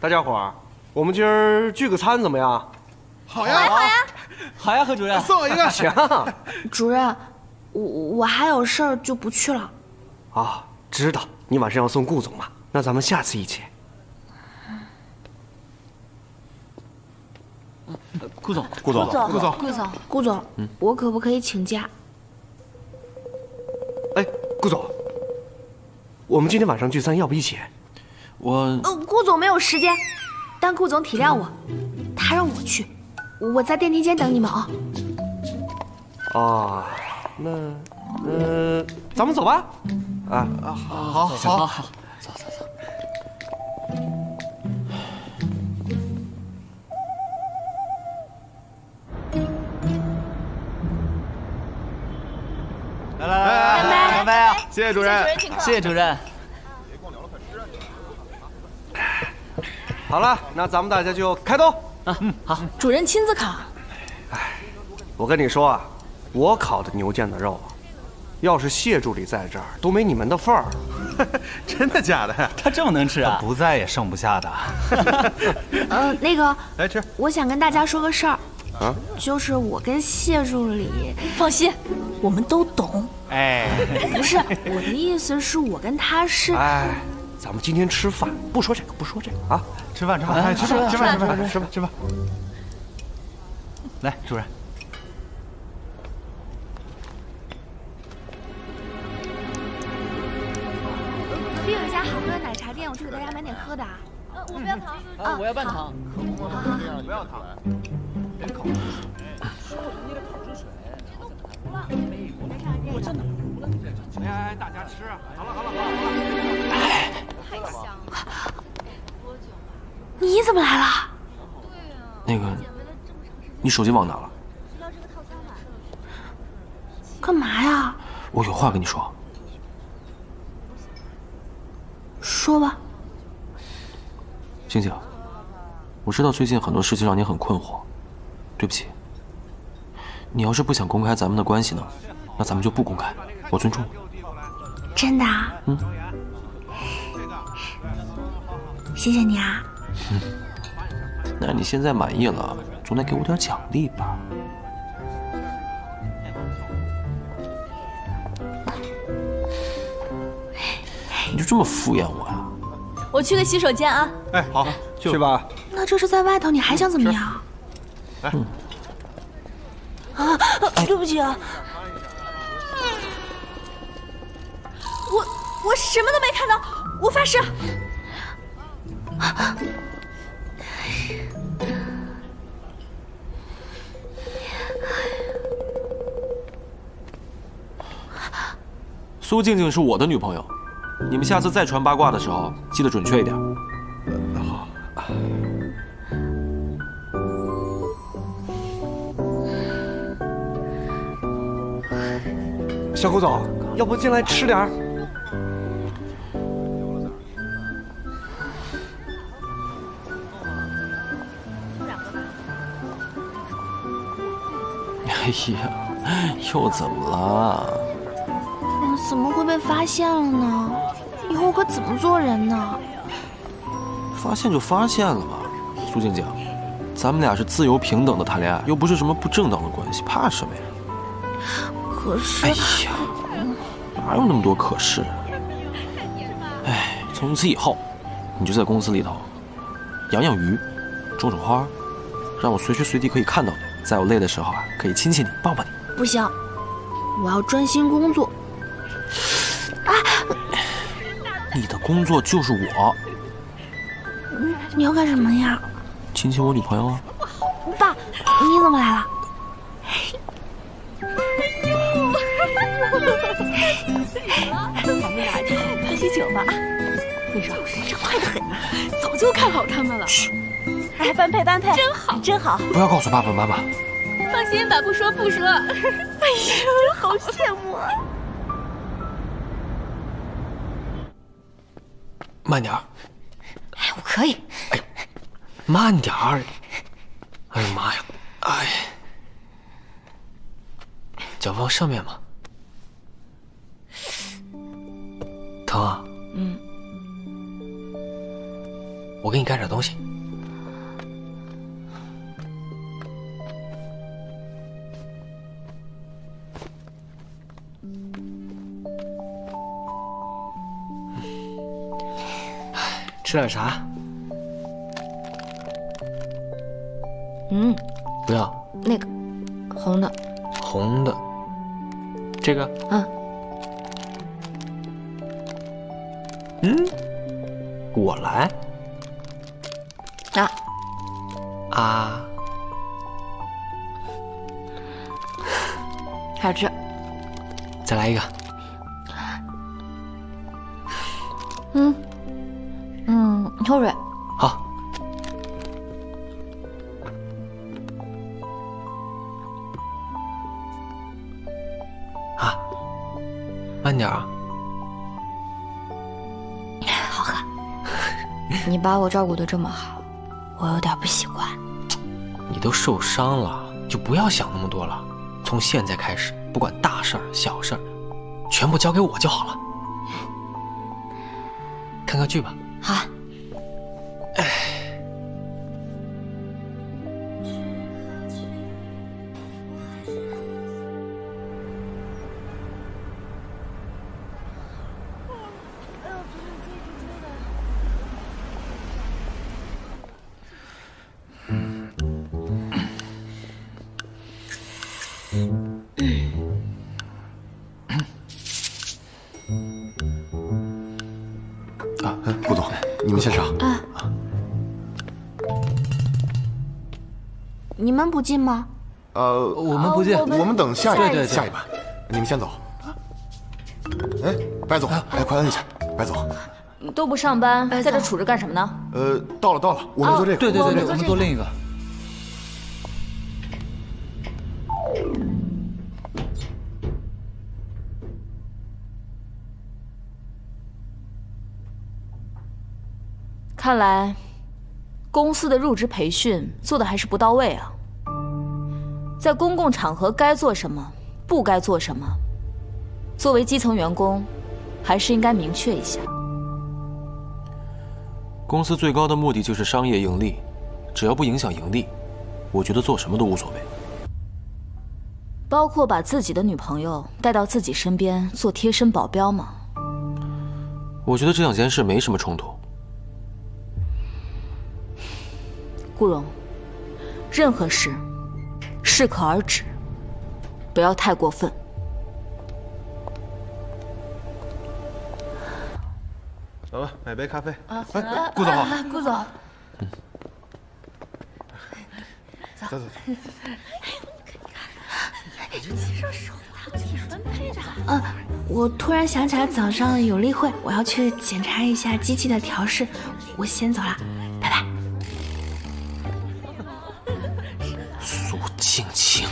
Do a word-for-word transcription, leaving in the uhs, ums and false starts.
大家伙儿，我们今儿聚个餐怎么样？好呀，好呀，好呀，何主任，送我一个。行，主任，我我还有事儿就不去了。啊，知道你晚上要送顾总嘛？那咱们下次一起。顾总，顾总，顾总，顾总，顾总，嗯，我可不可以请假？哎，顾总，我们今天晚上聚餐，要不一起？我……呃，顾总没有时间，但顾总体谅我，他让我去，我在电梯间等你们啊。哦，那……呃，咱们走吧。啊啊，好，好，好，好，走，走，走。 来来来，干杯！干杯啊！谢谢主任，谢谢主任。好了，那咱们大家就开动啊！嗯，好。主任亲自烤。哎，我跟你说啊，我烤的牛腱子肉啊，要是谢助理在这儿，都没你们的份儿。真的假的呀？他这么能吃啊？不在也剩不下的。呃，那个，来吃。我想跟大家说个事儿。 啊，就是我跟谢助理，放心，我们都懂。哎，不是我的意思是，我跟他是。哎，咱们今天吃饭，不说这个，不说这个啊，吃饭吃饭，吃饭吃饭吃饭吃饭吃饭。来，主任。隔壁有一家好喝的奶茶店，我去给大家买点喝的啊。呃，我不要糖。啊，我要半糖。好好好，不要糖。 我真的服了，哎，大家吃，好了好了好了好了，太香了。你怎么来了？对呀，那个，你手机忘哪了？干嘛呀？我有话跟你说。说吧。星星，我知道最近很多事情让你很困惑。 对不起，你要是不想公开咱们的关系呢，那咱们就不公开，我尊重你。真的啊？嗯。谢谢你啊。嗯。那你现在满意了，总得给我点奖励吧？你就这么敷衍我呀？我去个洗手间啊。哎，好，去吧。那这是在外头，你还想怎么样？ 来，啊，对不起啊，我我什么都没看到，我发誓。苏静静是我的女朋友，你们下次再传八卦的时候，记得准确一点。好。 小顾总，要不进来吃点儿？哎呀，又怎么了？我怎么会被发现了呢？以后可怎么做人呢？发现就发现了吧，苏静静，咱们俩是自由平等的谈恋爱，又不是什么不正当的关系，怕什么呀？ 可是，哎呀，哪有那么多可是？哎，从此以后，你就在公司里头养养鱼，种种花，让我随时随地可以看到你。在我累的时候啊，可以亲亲你，抱抱你。不行，我要专心工作。啊！你的工作就是我。你要干什么呀？亲亲我女朋友啊。爸，你怎么来了？ 咱们俩去喝喜酒吧！你说这快得很，早就看好他们了。哎，般配般配，真好真好！不要告诉爸爸妈妈。放心吧，不说不说。哎呀，好羡慕啊！慢点儿。哎，我可以。哎，慢点儿。哎呀妈呀！哎，脚放上面吗？ 疼啊！嗯，我我给你干点东西。吃点啥？嗯，不要。那个，红的。红的。这个。嗯。嗯，我来。啊。啊。好吃。再来一个。嗯。 嗯，你喝水。好。啊，慢点啊。好喝。你把我照顾得这么好，我有点不习惯。你都受伤了，就不要想那么多了。从现在开始，不管大事儿、小事儿，全部交给我就好了。看看剧吧。 好。哎，嗯，啊，顾总。 你们先上啊！你们不进吗？呃，我们不进，我们等下一对对下一班。你们先走。哎，白总，哎，快摁一下，白总。都不上班，在这杵着干什么呢？呃，到了到了，我们做这个。对对对，我们做另一个。看来，公司的入职培训做的还是不到位啊。在公共场合该做什么，不该做什么，作为基层员工，还是应该明确一下。公司最高的目的就是商业盈利，只要不影响盈利，我觉得做什么都无所谓。包括把自己的女朋友带到自己身边做贴身保镖吗？我觉得这两件事没什么冲突。 顾荣，任何事适可而止，不要太过分。走吧，买杯咖啡。啊，哎，顾总好，顾总。嗯。走走走。哎，你看，你看，手拿挺分配的。嗯，我突然想起来早上有例会，我要去检查一下机器的调试，我先走了，拜拜。 静静。